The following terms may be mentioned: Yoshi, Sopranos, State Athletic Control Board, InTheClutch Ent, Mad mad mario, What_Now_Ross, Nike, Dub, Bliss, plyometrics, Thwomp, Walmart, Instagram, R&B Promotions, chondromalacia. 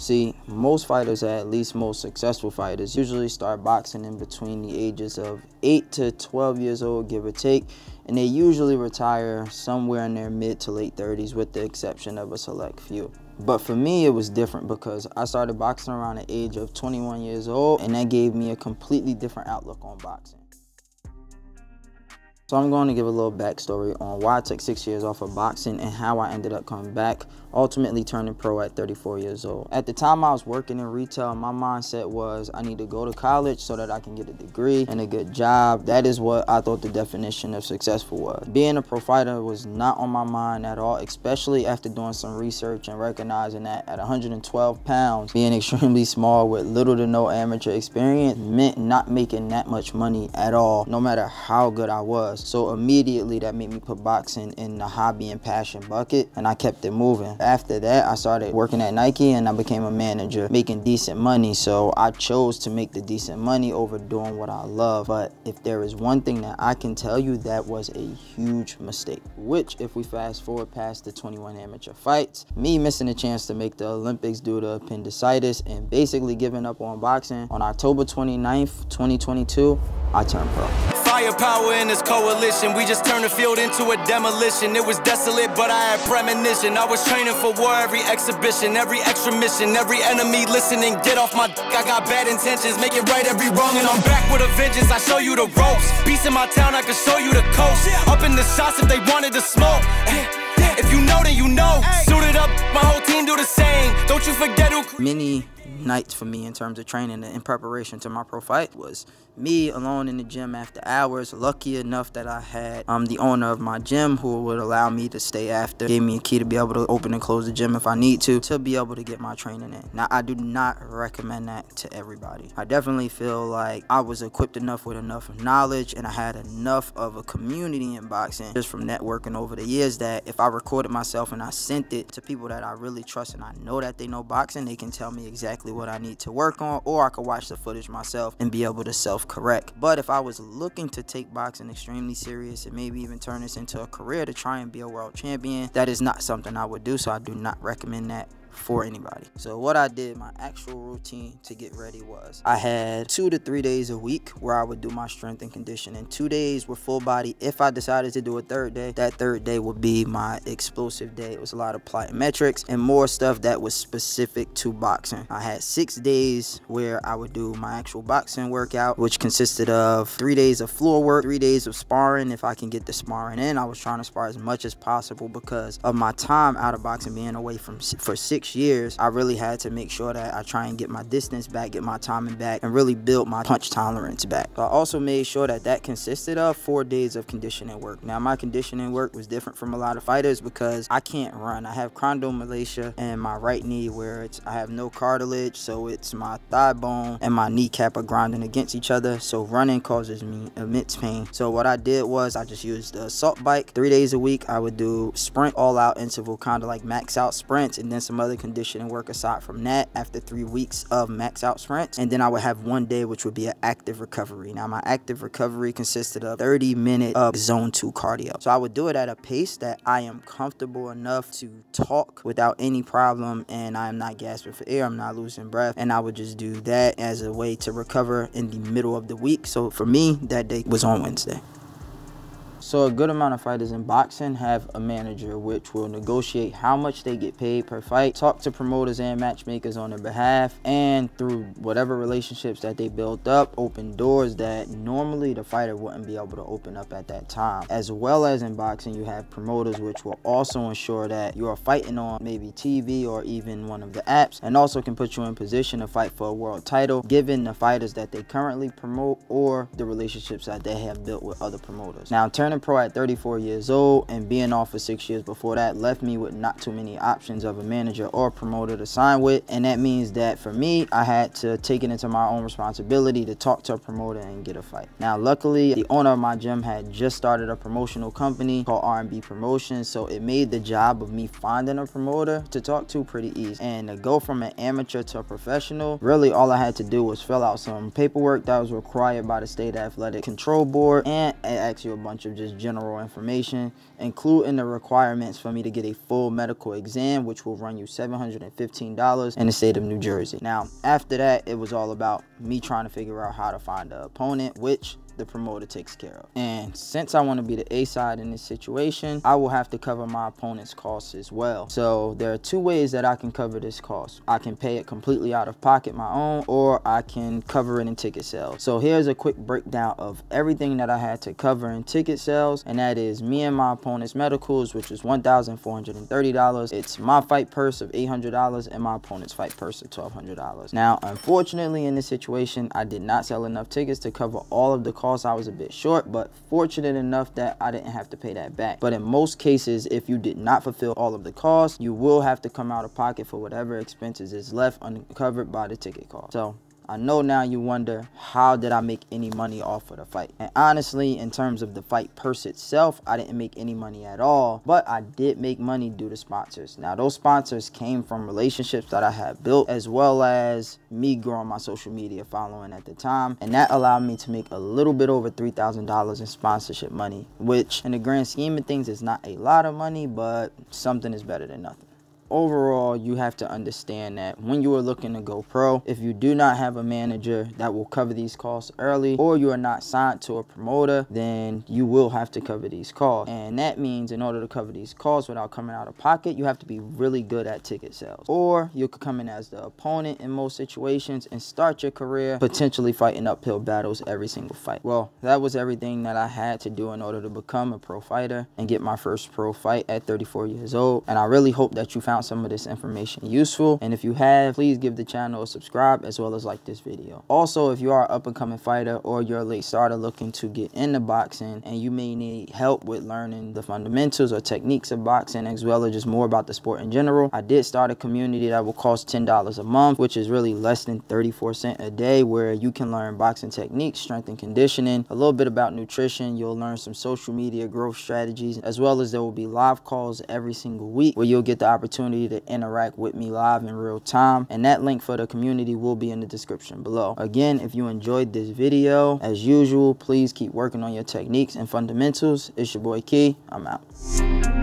See, most fighters, at least most successful fighters, usually start boxing in between the ages of 8 to 12 years old, give or take, and they usually retire somewhere in their mid to late 30s, with the exception of a select few. But for me, it was different because I started boxing around the age of 21 years old, and that gave me a completely different outlook on boxing. So I'm going to give a little backstory on why I took 6 years off of boxing and how I ended up coming back, ultimately turning pro at 34 years old. At the time I was working in retail, my mindset was I need to go to college so that I can get a degree and a good job. That is what I thought the definition of successful was. Being a pro fighter was not on my mind at all, especially after doing some research and recognizing that at 112 pounds, being extremely small with little to no amateur experience meant not making that much money at all, no matter how good I was. So immediately that made me put boxing in the hobby and passion bucket, and I kept it moving. After that, I started working at Nike and I became a manager, making decent money. So I chose to make the decent money over doing what I love. But if there is one thing that I can tell you, that was a huge mistake, which if we fast forward past the 21 amateur fights, me missing a chance to make the Olympics due to appendicitis and basically giving up on boxing, on October 29th, 2022, I turned pro. Firepower in this coalition, we just turned the field into a demolition. It was desolate, but I had premonition. I was training for war, every exhibition, every extra mission, every enemy listening. Get off my dick, I got bad intentions, make it right, every wrong, and I'm back with a vengeance. I show you the ropes, peace in my town, I can show you the coast. Up in the shots if they wanted to smoke. If you know, then you know. Suited up, my whole team do the same. Don't you forget who. Many nights for me in terms of training and in preparation to my pro fight was me alone in the gym after hours. Lucky enough that I had the owner of my gym, who would allow me to stay after, gave me a key to be able to open and close the gym if I need to be able to get my training in. Now, I do not recommend that to everybody. I definitely feel like I was equipped enough with enough knowledge, and I had enough of a community in boxing just from networking over the years, that if I recorded myself and I sent it to people that I really trust and I know that they know boxing, they can tell me exactly what I need to work on, or I could watch the footage myself and be able to self-correct. But if I was looking to take boxing extremely serious and maybe even turn this into a career to try and be a world champion, that is not something I would do. So I do not recommend that for anybody. So what I did, my actual routine to get ready was I had 2 to 3 days a week where I would do my strength and conditioning. 2 days were full body. If I decided to do a third day, that third day would be my explosive day. It was a lot of plyometrics and more stuff that was specific to boxing. I had 6 days where I would do my actual boxing workout, which consisted of 3 days of floor work, 3 days of sparring. If I can get the sparring in, I was trying to spar as much as possible because of my time out of boxing, being away for 6 years. I really had to make sure that I try and get my distance back, get my timing back, and really build my punch tolerance back. So I also made sure that that consisted of 4 days of conditioning work. Now, my conditioning work was different from a lot of fighters because I can't run. I have chondromalacia in my right knee, where I have no cartilage, so it's my thigh bone and my kneecap are grinding against each other, so running causes me immense pain. So what I did was I just used the assault bike. 3 days a week I would do sprint, all out interval, kind of like max out sprints, and then some other conditioning work aside from that after 3 weeks of max out sprints. And then I would have 1 day which would be an active recovery. Now, my active recovery consisted of 30 minutes of zone 2 cardio. So I would do it at a pace that I am comfortable enough to talk without any problem, and I'm not gasping for air, I'm not losing breath, and I would just do that as a way to recover in the middle of the week. So for me, that day was on Wednesday. So a good amount of fighters in boxing have a manager, which will negotiate how much they get paid per fight, talk to promoters and matchmakers on their behalf, and through whatever relationships that they built up, open doors that normally the fighter wouldn't be able to open up at that time. As well as in boxing, you have promoters, which will also ensure that you are fighting on maybe TV or even one of the apps, and also can put you in position to fight for a world title, given the fighters that they currently promote or the relationships that they have built with other promoters. Now, turning pro at 34 years old and being off for 6 years before that left me with not too many options of a manager or promoter to sign with, and that means that for me, I had to take it into my own responsibility to talk to a promoter and get a fight. Now, luckily, the owner of my gym had just started a promotional company called R&B Promotions, so it made the job of me finding a promoter to talk to pretty easy. And to go from an amateur to a professional, really all I had to do was fill out some paperwork that was required by the State Athletic Control Board, and it asked you a bunch of just general information, including the requirements for me to get a full medical exam, which will run you $715 in the state of New Jersey. Now, after that, it was all about me trying to figure out how to find an opponent, which the promoter takes care of. And since I want to be the A side in this situation, I will have to cover my opponent's costs as well. So there are two ways that I can cover this cost. I can pay it completely out of pocket my own, or I can cover it in ticket sales. So here's a quick breakdown of everything that I had to cover in ticket sales, and that is me and my opponent's medicals, which is $1,430. It's my fight purse of $800 and my opponent's fight purse of $1,200. Now, unfortunately, in this situation, I did not sell enough tickets to cover all of the costs. I was a bit short, but fortunate enough that I didn't have to pay that back. But in most cases, if you did not fulfill all of the costs, you will have to come out of pocket for whatever expenses is left uncovered by the ticket cost. So I know now you wonder, how did I make any money off of the fight? And honestly, in terms of the fight purse itself, I didn't make any money at all, but I did make money due to sponsors. Now, those sponsors came from relationships that I had built, as well as me growing my social media following at the time. And that allowed me to make a little bit over $3,000 in sponsorship money, which in the grand scheme of things is not a lot of money, but something is better than nothing. Overall, you have to understand that when you are looking to go pro, if you do not have a manager that will cover these costs early, or you are not signed to a promoter, then you will have to cover these costs. And that means in order to cover these costs without coming out of pocket, you have to be really good at ticket sales, or you could come in as the opponent in most situations and start your career potentially fighting uphill battles every single fight. Well, that was everything that I had to do in order to become a pro fighter and get my first pro fight at 34 years old. And I really hope that you found some of this information useful, and if you have, please give the channel a subscribe as well as like this video. Also, if you are an up-and-coming fighter or you're a late starter looking to get into boxing and you may need help with learning the fundamentals or techniques of boxing, as well as just more about the sport in general, I did start a community that will cost $10 a month, which is really less than 34 cents a day, where you can learn boxing techniques, strength and conditioning, a little bit about nutrition. You'll learn some social media growth strategies, as well as there will be live calls every single week where you'll get the opportunity to interact with me live in real time. And that link for the community will be in the description below. Again, if you enjoyed this video, as usual, please keep working on your techniques and fundamentals. It's your boy Key. I'm out.